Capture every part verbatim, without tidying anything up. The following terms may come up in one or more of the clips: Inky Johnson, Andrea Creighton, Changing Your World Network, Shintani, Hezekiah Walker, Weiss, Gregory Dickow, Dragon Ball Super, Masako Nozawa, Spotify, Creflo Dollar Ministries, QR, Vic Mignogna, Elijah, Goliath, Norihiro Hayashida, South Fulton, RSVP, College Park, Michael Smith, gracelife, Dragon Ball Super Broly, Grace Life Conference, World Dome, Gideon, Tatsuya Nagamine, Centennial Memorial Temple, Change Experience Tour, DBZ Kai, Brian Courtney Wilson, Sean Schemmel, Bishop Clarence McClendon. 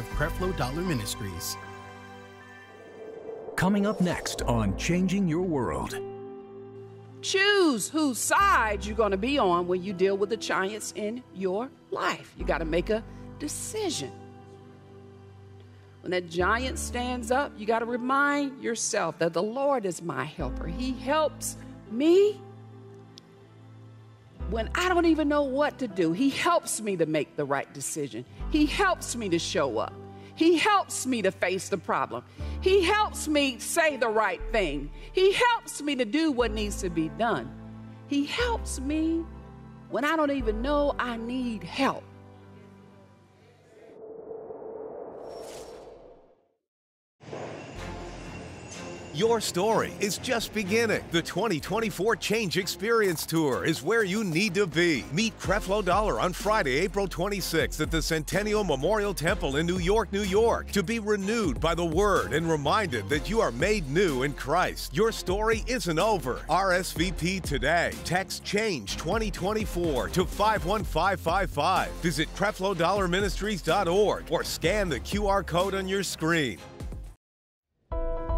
of Creflo Dollar Ministries. Coming up next on Changing Your World. Choose whose side you're going to be on when you deal with the giants in your life. You got to make a decision. When that giant stands up, you got to remind yourself that the Lord is my helper. He helps me when I don't even know what to do. He helps me to make the right decision. He helps me to show up. He helps me to face the problem. He helps me say the right thing. He helps me to do what needs to be done. He helps me when I don't even know I need help. Your story is just beginning. The twenty twenty-four Change Experience Tour is where you need to be. Meet Creflo Dollar on Friday, April twenty-sixth at the Centennial Memorial Temple in New York, New York, to be renewed by the Word and reminded that you are made new in Christ. Your story isn't over. R S V P today. Text CHANGE twenty twenty-four to five one five five five. Visit creflo dollar ministries dot org or scan the Q R code on your screen.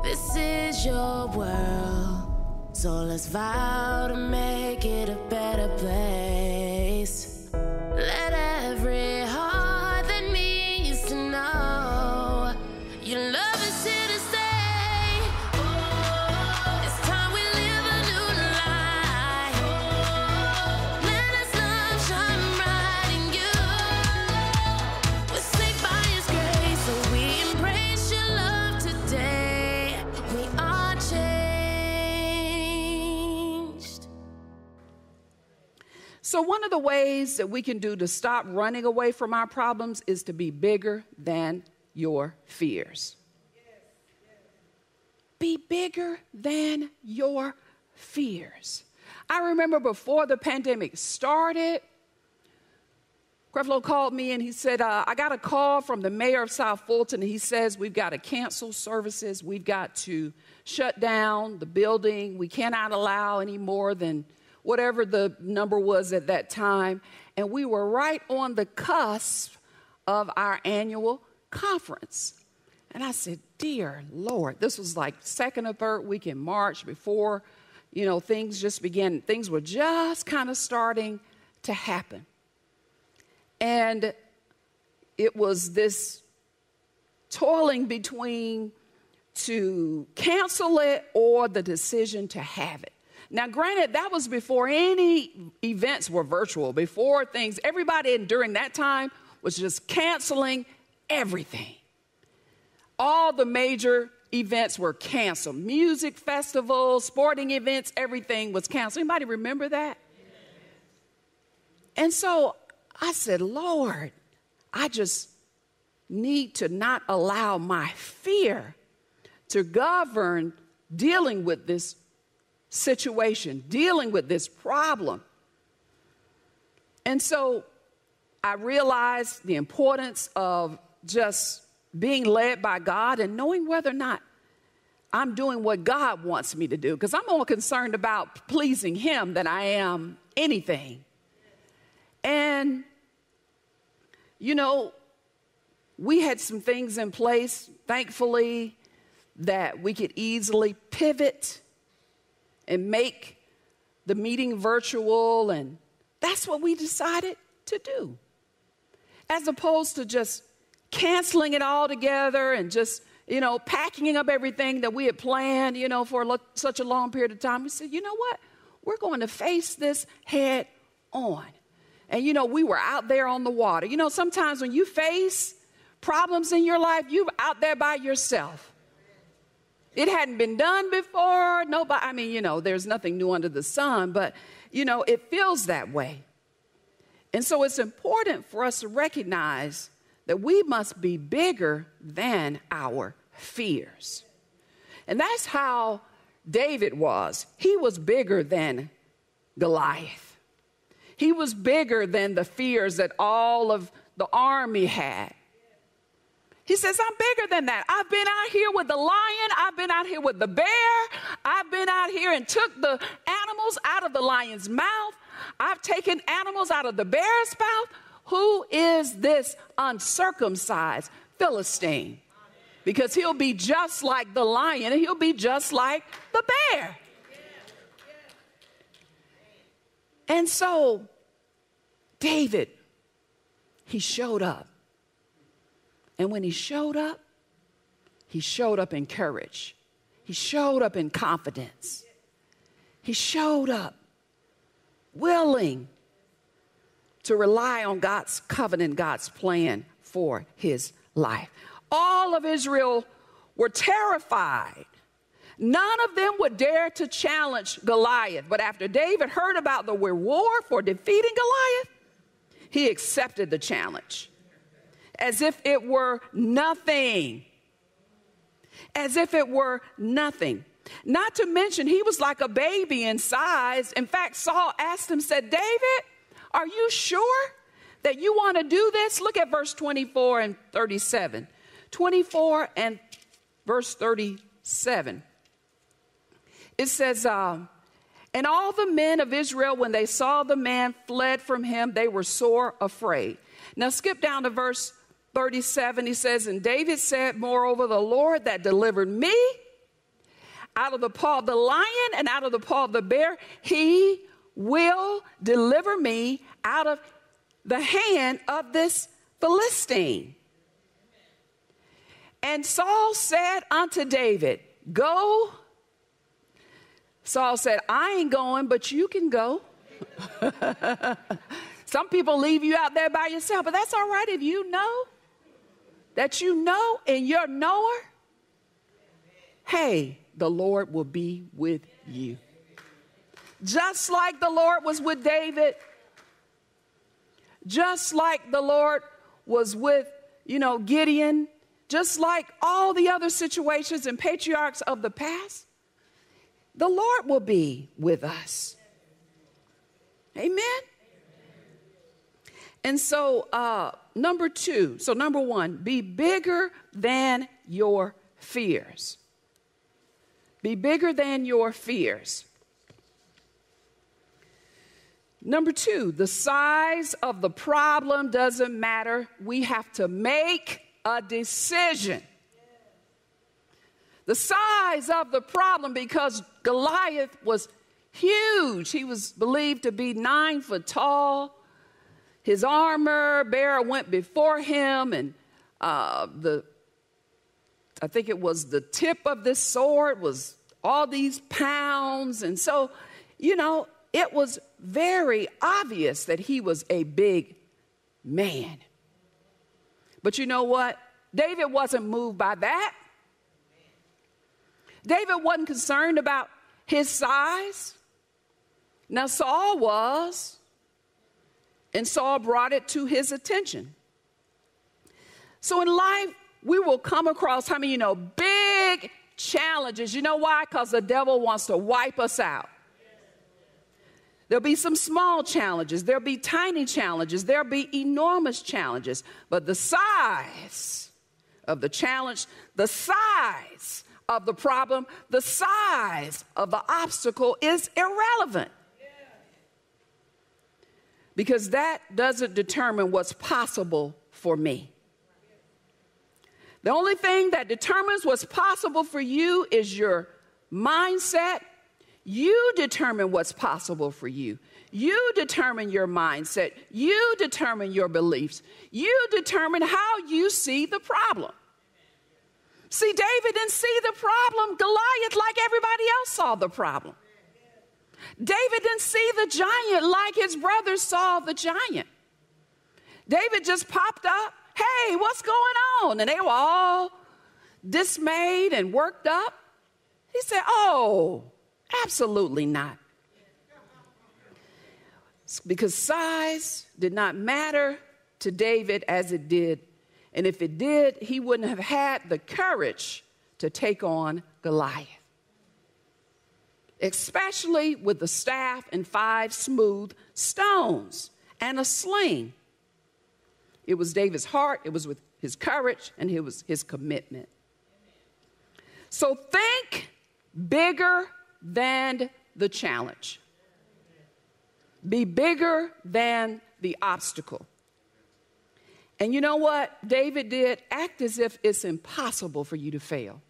This is your world, so let's vow to make it a better place. Let every heart that needs to know your love is here to stay. Oh, it's time we live a new life. Oh, let us love shine bright in you. We're saved by His grace, so we embrace your love today. So one of the ways that we can do to stop running away from our problems is to be bigger than your fears. Yes, yes. Be bigger than your fears. I remember before the pandemic started, Creflo called me and he said, uh, I got a call from the mayor of South Fulton. And he says, we've got to cancel services. We've got to shut down the building. We cannot allow any more than whatever the number was at that time, and we were right on the cusp of our annual conference. And I said, dear Lord, this was like second or third week in March before, you know, things just began. Things were just kind of starting to happen. And it was this toiling between to cancel it or the decision to have it. Now, granted, that was before any events were virtual, before things, everybody during that time was just canceling everything. All the major events were canceled. Music festivals, sporting events, everything was canceled. Anybody remember that? And so I said, Lord, I just need to not allow my fear to govern dealing with this situation, dealing with this problem. And so I realized the importance of just being led by God and knowing whether or not I'm doing what God wants me to do, because I'm more concerned about pleasing Him than I am anything. And, you know, we had some things in place, thankfully, that we could easily pivot and make the meeting virtual, and that's what we decided to do. As opposed to just canceling it all together and just, you know, packing up everything that we had planned, you know, for such a long period of time, we said, you know what? We're going to face this head on. And, you know, we were out there on the water. You know, sometimes when you face problems in your life, you're out there by yourself. It hadn't been done before. Nobody, I mean, you know, there's nothing new under the sun, but, you know, it feels that way. And so it's important for us to recognize that we must be bigger than our fears. And that's how David was. He was bigger than Goliath. He was bigger than the fears that all of the army had. He says, I'm bigger than that. I've been out here with the lion. I've been out here with the bear. I've been out here and took the animals out of the lion's mouth. I've taken animals out of the bear's mouth. Who is this uncircumcised Philistine, because he'll be just like the lion and he'll be just like the bear. And so David, he showed up. And when he showed up, he showed up in courage. He showed up in confidence. He showed up willing to rely on God's covenant, God's plan for his life. All of Israel were terrified. None of them would dare to challenge Goliath. But after David heard about the reward for defeating Goliath, he accepted the challenge as if it were nothing. As if it were nothing. Not to mention, he was like a baby in size. In fact, Saul asked him, said, David, are you sure that you want to do this? Look at verse twenty-four and thirty-seven. twenty-four and verse thirty-seven. It says, uh, and all the men of Israel, when they saw the man, fled from him. They were sore afraid. Now skip down to verse thirty-seven. He says, and David said, moreover, the Lord that delivered me out of the paw of the lion and out of the paw of the bear, he will deliver me out of the hand of this Philistine. And Saul said unto David, go. Saul said, I ain't going, but you can go. Some people leave you out there by yourself, but that's all right if you know that you know and you're knower. Hey, the Lord will be with you. Just like the Lord was with David, just like the Lord was with, you know, Gideon, just like all the other situations and patriarchs of the past, the Lord will be with us. Amen? And so, uh, number two, so number one, be bigger than your fears. Be bigger than your fears. Number two, the size of the problem doesn't matter. We have to make a decision. The size of the problem, because Goliath was huge. He was believed to be nine foot tall. His armor bearer went before him, and uh, the I think it was the tip of this sword was all these pounds. And so, you know, it was very obvious that he was a big man. But you know what? David wasn't moved by that. David wasn't concerned about his size. Now, Saul was, and Saul brought it to his attention. So in life, we will come across, how many you know, big challenges. You know why? Because the devil wants to wipe us out. There'll be some small challenges. There'll be tiny challenges. There'll be enormous challenges. But the size of the challenge, the size of the problem, the size of the obstacle is irrelevant. Because that doesn't determine what's possible for me. The only thing that determines what's possible for you is your mindset. You determine what's possible for you. You determine your mindset. You determine your beliefs. You determine how you see the problem. See, David didn't see the problem. Goliath, like everybody else, saw the problem. David didn't see the giant like his brothers saw the giant. David just popped up. Hey, what's going on? And they were all dismayed and worked up. He said, oh, absolutely not. Because size did not matter to David as it did. And if it did, he wouldn't have had the courage to take on Goliath. Especially with the staff and five smooth stones and a sling. It was David's heart, it was with his courage, and it was his commitment. So think bigger than the challenge. Be bigger than the obstacle. And you know what David did? Act as if it's impossible for you to fail.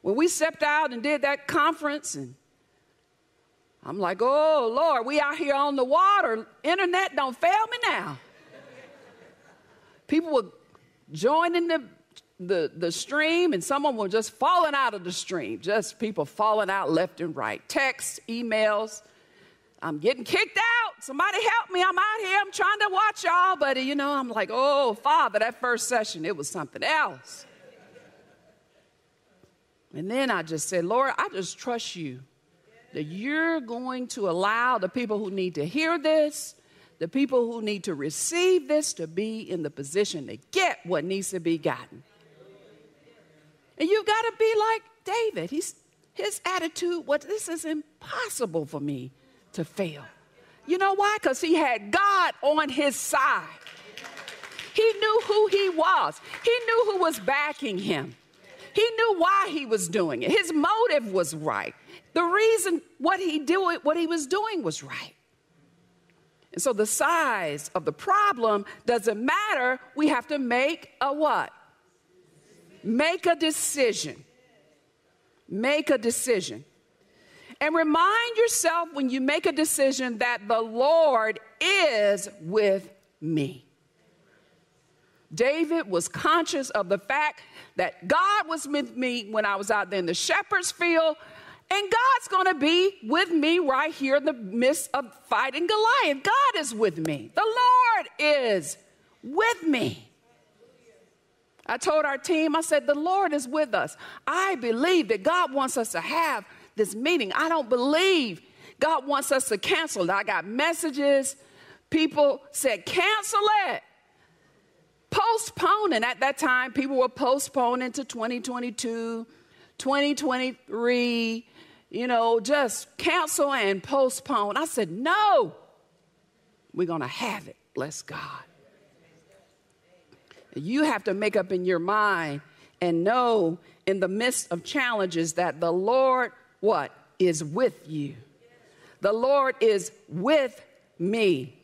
When we stepped out and did that conference, and I'm like, oh, Lord, we out here on the water. Internet, don't fail me now. People were joining the, the, the stream, and someone was just falling out of the stream. Just people falling out left and right. Texts, emails. I'm getting kicked out. Somebody help me. I'm out here. I'm trying to watch y'all. But, you know, I'm like, oh, Father, that first session, it was something else. And then I just said, Lord, I just trust you that you're going to allow the people who need to hear this, the people who need to receive this, to be in the position to get what needs to be gotten. And you've got to be like David. He's, his attitude was, this is impossible for me to fail. You know why? Because he had God on his side. He knew who he was. He knew who was backing him. He knew why he was doing it. His motive was right. The reason what he, do, what he was doing was right. And so the size of the problem doesn't matter. We have to make a what? Make a decision. Make a decision. And remind yourself when you make a decision that the Lord is with me. David was conscious of the fact that God was with me when I was out there in the shepherd's field, and God's going to be with me right here in the midst of fighting Goliath. God is with me. The Lord is with me. I told our team, I said, the Lord is with us. I believe that God wants us to have this meeting. I don't believe God wants us to cancel it. I got messages. People said, cancel it. Postponing. At that time, people were postponing to twenty twenty-two, twenty twenty-three, you know, just cancel and postpone. I said, no, we're going to have it. Bless God. You have to make up in your mind and know in the midst of challenges that the Lord, what, is with you. The Lord is with me.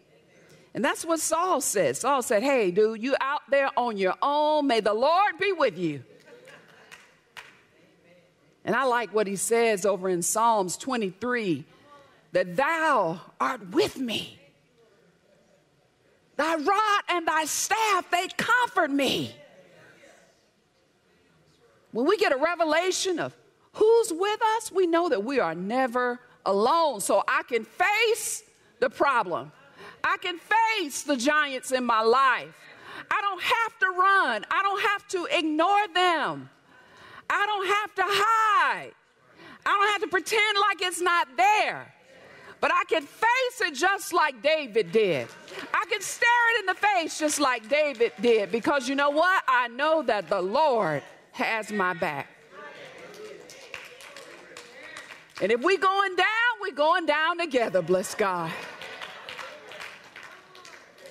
And that's what Saul said. Saul said, hey, dude, you out there on your own. May the Lord be with you. And I like what he says over in Psalms twenty-three, that thou art with me. Thy rod and thy staff, they comfort me. When we get a revelation of who's with us, we know that we are never alone. So I can face the problem. I can face the giants in my life. I don't have to run. I don't have to ignore them. I don't have to hide. I don't have to pretend like it's not there. But I can face it just like David did. I can stare it in the face just like David did. Because you know what? I know that the Lord has my back. And if we're going down, we're going down together. Bless God.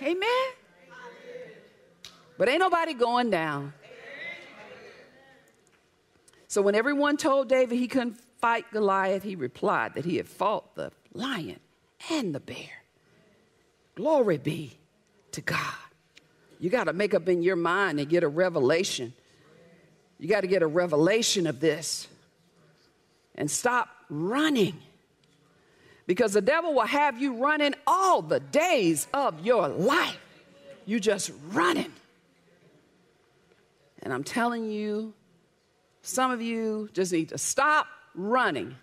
Amen. But ain't nobody going down. So when everyone told David he couldn't fight Goliath, he replied that he had fought the lion and the bear. Glory be to God. You got to make up in your mind and get a revelation. You got to get a revelation of this and stop running. Because the devil will have you running all the days of your life. You just running. And I'm telling you, some of you just need to stop running.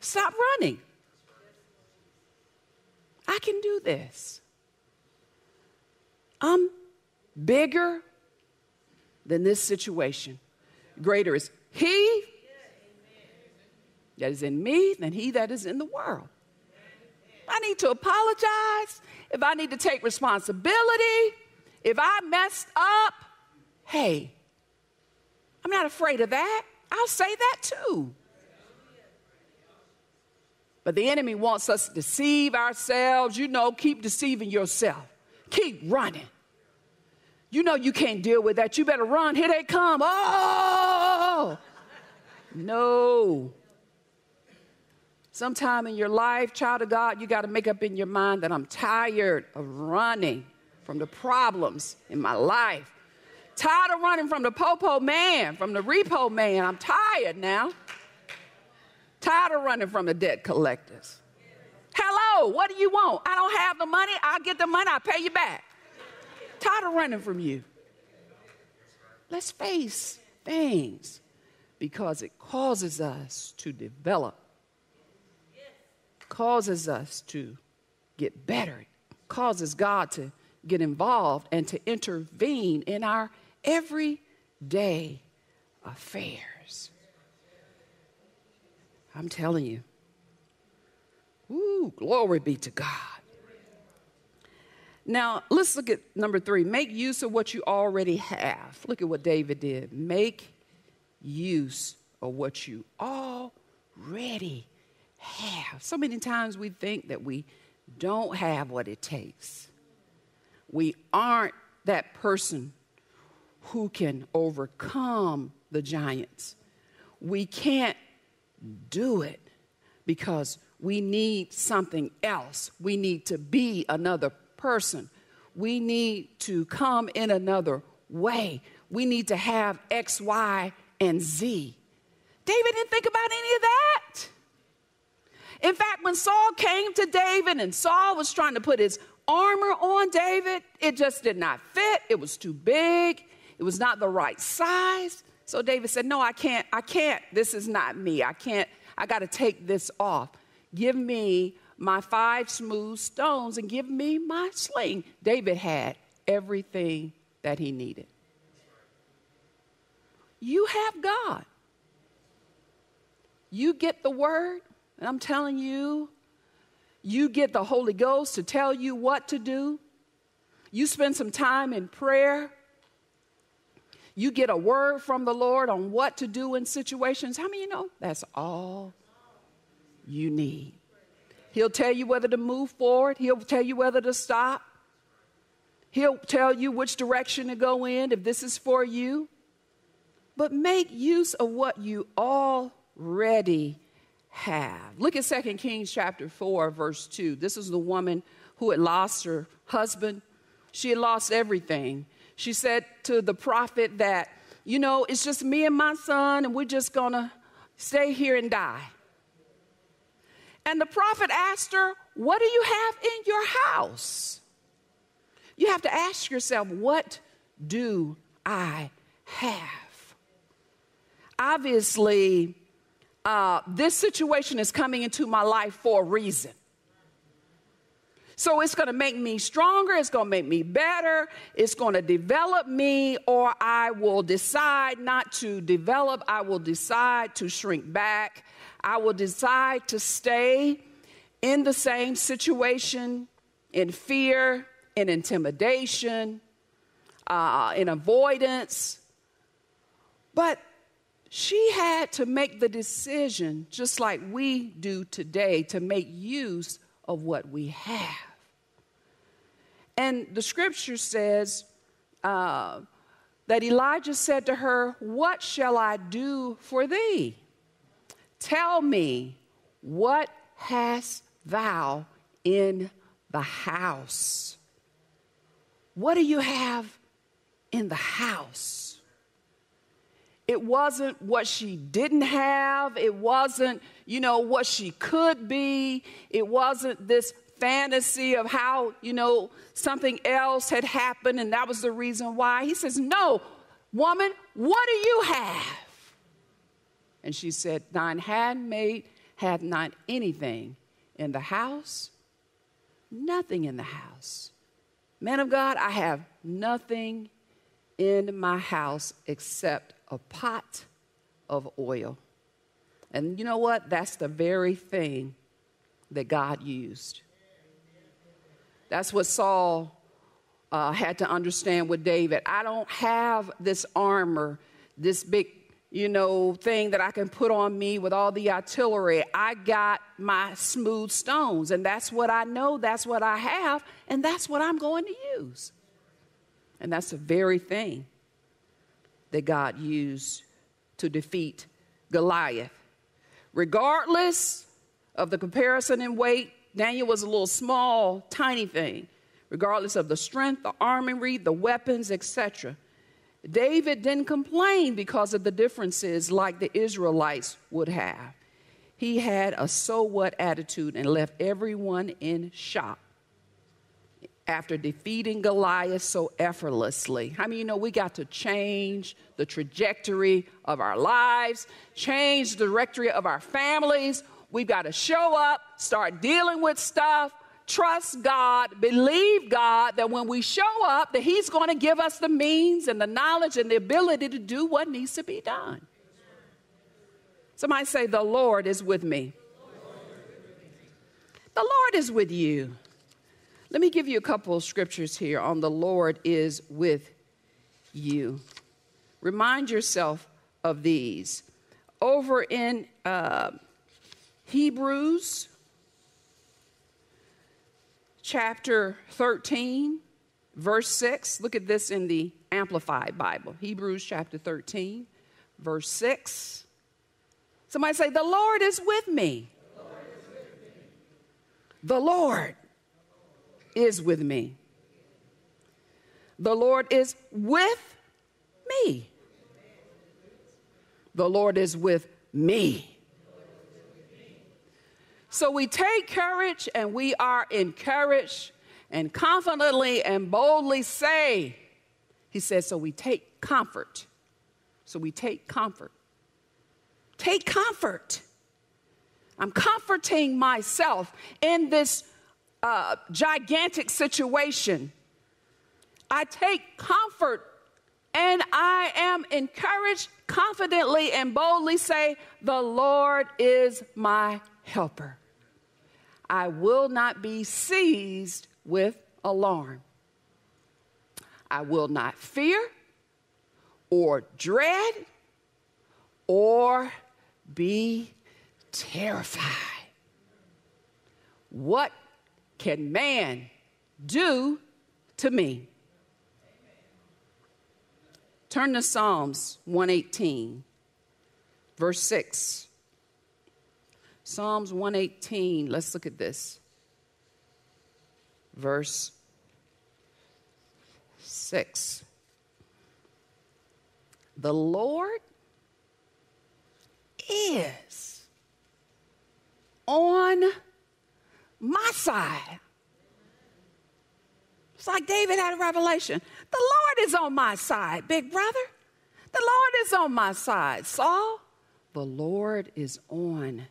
Stop running. I can do this. I'm bigger than this situation. Greater is he that is in me than he that is in the world. I need to apologize. If I need to take responsibility, if I messed up, hey, I'm not afraid of that. I'll say that too. But the enemy wants us to deceive ourselves. You know, keep deceiving yourself. Keep running. You know you can't deal with that. You better run. Here they come. Oh! No. Sometime in your life, child of God, you got to make up in your mind that I'm tired of running from the problems in my life. Tired of running from the po-po man, from the repo man. I'm tired now. Tired of running from the debt collectors. Hello, what do you want? I don't have the money. I'll get the money. I'll pay you back. Tired of running from you. Let's face things because it causes us to develop. Causes us to get better. Causes God to get involved and to intervene in our everyday affairs. I'm telling you. Ooh, glory be to God. Now, let's look at number three. Make use of what you already have. Look at what David did. Make use of what you already have. So many times we think that we don't have what it takes. We aren't that person who can overcome the giants. We can't do it because we need something else. We need to be another person. We need to come in another way. We need to have X, Y, and Z. David didn't think about any of that. In fact, when Saul came to David and Saul was trying to put his armor on David, it just did not fit. It was too big. It was not the right size. So David said, no, I can't. I can't. This is not me. I can't. I got to take this off. Give me my five smooth stones and give me my sling. David had everything that he needed. You have God. You get the word. And I'm telling you, you get the Holy Ghost to tell you what to do. You spend some time in prayer. You get a word from the Lord on what to do in situations. How many of you know that's all you need? He'll tell you whether to move forward. He'll tell you whether to stop. He'll tell you which direction to go in if this is for you. But make use of what you already have. Have. Look at Second Kings chapter four, verse two. This is the woman who had lost her husband. She had lost everything. She said to the prophet that, you know, it's just me and my son, and we're just going to stay here and die. And the prophet asked her, what do you have in your house? You have to ask yourself, what do I have? Obviously, Uh, this situation is coming into my life for a reason. So it's going to make me stronger. It's going to make me better. It's going to develop me, or I will decide not to develop. I will decide to shrink back. I will decide to stay in the same situation, in fear, in intimidation, uh, in avoidance. But she had to make the decision, just like we do today, to make use of what we have. And the scripture says uh, that Elijah said to her, what shall I do for thee? Tell me, what hast thou in the house? What do you have in the house? It wasn't what she didn't have. It wasn't, you know, what she could be. It wasn't this fantasy of how, you know, something else had happened and that was the reason why. He says, no, woman, what do you have? And she said, thine handmaid hath not anything in the house, nothing in the house. Man of God, I have nothing in my house except a pot of oil. And you know what? That's the very thing that God used. That's what Saul uh, had to understand with David. I don't have this armor, this big, you know, thing that I can put on me with all the artillery. I got my smooth stones, and that's what I know, that's what I have, and that's what I'm going to use. And that's the very thing that God used to defeat Goliath. Regardless of the comparison in weight, Daniel was a little small, tiny thing, regardless of the strength, the armory, the weapons, et cetera. David didn't complain because of the differences like the Israelites would have. He had a so what attitude and left everyone in shock after defeating Goliath so effortlessly. How many of you know we got to change the trajectory of our lives, change the trajectory of our families? We've got to show up, start dealing with stuff, trust God, believe God that when we show up, that he's going to give us the means and the knowledge and the ability to do what needs to be done. Somebody say, the Lord is with me. The Lord is with you. Let me give you a couple of scriptures here on the Lord is with you. Remind yourself of these. Over in uh, Hebrews chapter thirteen, verse six. Look at this in the Amplified Bible. Hebrews chapter thirteen, verse six. Somebody say, the Lord is with me. The Lord is with me. The Lord is with me. The Lord is with me. The Lord is with me. So we take courage and we are encouraged and confidently and boldly say, he says, so we take comfort. So we take comfort. Take comfort. I'm comforting myself in this Uh, gigantic situation. I take comfort and I am encouraged, confidently and boldly say, the Lord is my helper. I will not be seized with alarm. I will not fear or dread or be terrified. What can man do to me? Turn to Psalms one eighteen, verse six. Psalms one eighteen, let's look at this. Verse six. The Lord is on my side. It's like David had a revelation. The Lord is on my side, big brother. The Lord is on my side, Saul. The Lord is on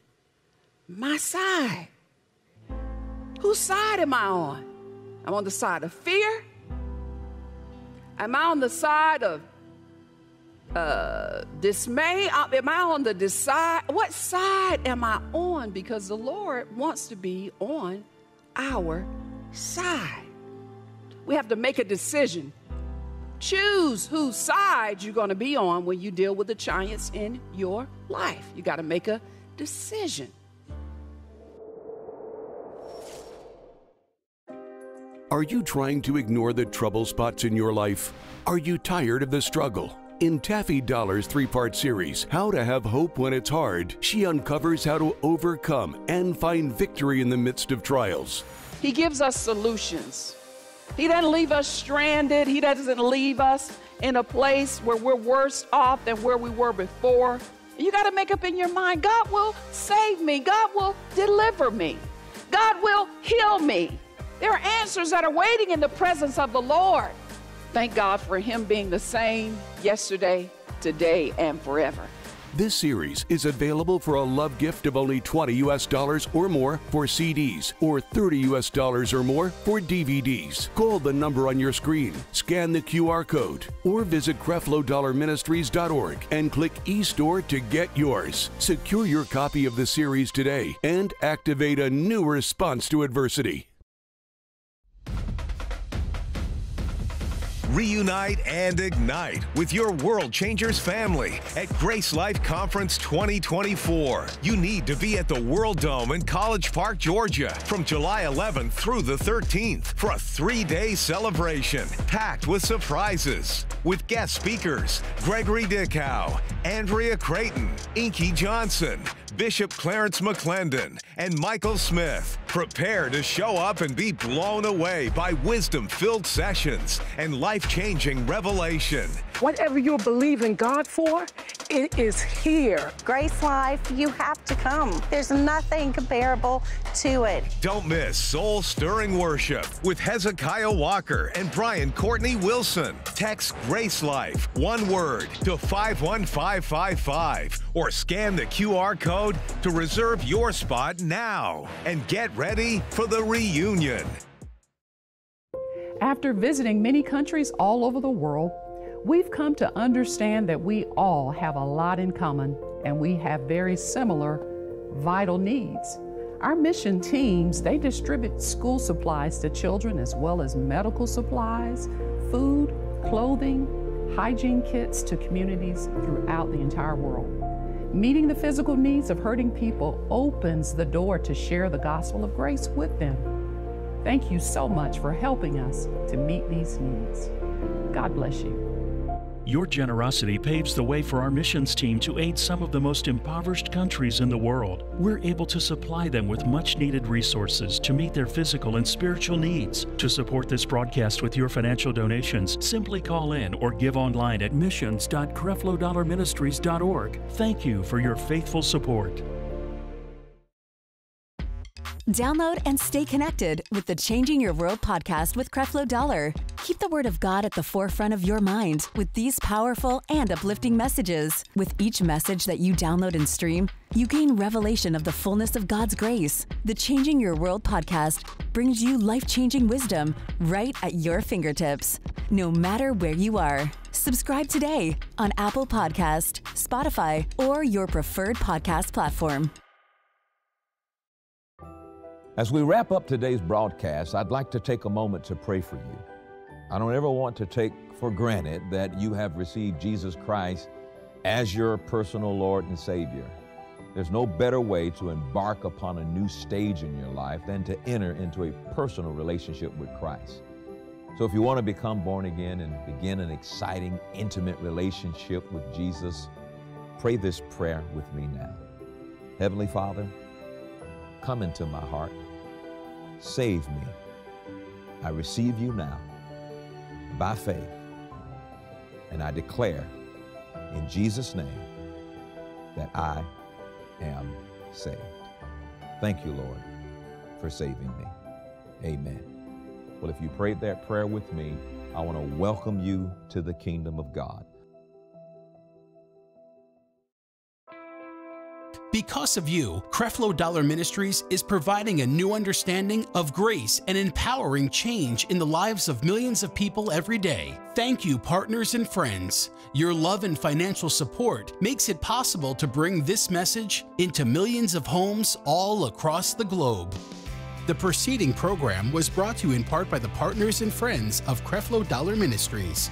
my side. Whose side am I on? I'm on the side of fear. Am I on the side of uh, dismay? Am I on the decide? What side am I on? Because the Lord wants to be on our side. We have to make a decision. Choose whose side you're going to be on when you deal with the giants in your life. You got to make a decision. Are you trying to ignore the trouble spots in your life? Are you tired of the struggle? In Taffy Dollar's three-part series, How to Have Hope When It's Hard, she uncovers how to overcome and find victory in the midst of trials. He gives us solutions. He doesn't leave us stranded. He doesn't leave us in a place where we're worse off than where we were before. You got to make up in your mind, God will save me. God will deliver me. God will heal me. There are answers that are waiting in the presence of the Lord. Thank God for him being the same yesterday, today, and forever. This series is available for a love gift of only twenty U S dollars or more for C Ds or thirty U S dollars or more for D V Ds. Call the number on your screen, scan the Q R code, or visit Creflo Dollar Ministries dot org and click eStore to get yours. Secure your copy of the series today and activate a new response to adversity. Reunite and ignite with your World Changers family at Grace Life Conference twenty twenty-four. You need to be at the World Dome in College Park, Georgia from July eleventh through the thirteenth for a three-day celebration packed with surprises with guest speakers Gregory Dickow, Andrea Creighton, Inky Johnson, Bishop Clarence McClendon and Michael Smith. Prepare to show up and be blown away by wisdom-filled sessions and life-changing revelation. Whatever you're believing God for, it is here. Grace Life, you have to come. There's nothing comparable to it. Don't miss soul-stirring worship with Hezekiah Walker and Brian Courtney Wilson. Text Grace Life, one word, to five one five five five or scan the Q R code to reserve your spot now. And get ready for the reunion. After visiting many countries all over the world, we've come to understand that we all have a lot in common and we have very similar vital needs. Our mission teams, they distribute school supplies to children as well as medical supplies, food, clothing, hygiene kits to communities throughout the entire world. Meeting the physical needs of hurting people opens the door to share the gospel of grace with them. Thank you so much for helping us to meet these needs. God bless you. Your generosity paves the way for our missions team to aid some of the most impoverished countries in the world. We're able to supply them with much-needed resources to meet their physical and spiritual needs. To support this broadcast with your financial donations, simply call in or give online at missions dot creflo dollar ministries dot org. Thank you for your faithful support. Download and stay connected with the Changing Your World podcast with Creflo Dollar. Keep the Word of God at the forefront of your mind with these powerful and uplifting messages. With each message that you download and stream, you gain revelation of the fullness of God's grace. The Changing Your World podcast brings you life-changing wisdom right at your fingertips, no matter where you are. Subscribe today on Apple Podcast, Spotify, or your preferred podcast platform. As we wrap up today's broadcast, I'd like to take a moment to pray for you. I don't ever want to take for granted that you have received Jesus Christ as your personal Lord and Savior. There's no better way to embark upon a new stage in your life than to enter into a personal relationship with Christ. So if you want to become born again and begin an exciting, intimate relationship with Jesus, pray this prayer with me now. Heavenly Father, come into my heart. Save me. I receive you now by faith, and I declare in Jesus' name that I am saved. Thank you, Lord, for saving me. Amen. Well, if you prayed that prayer with me, I want to welcome you to the kingdom of God. Because of you, Creflo Dollar Ministries is providing a new understanding of grace and empowering change in the lives of millions of people every day. Thank you, partners and friends. Your love and financial support makes it possible to bring this message into millions of homes all across the globe. The preceding program was brought to you in part by the partners and friends of Creflo Dollar Ministries.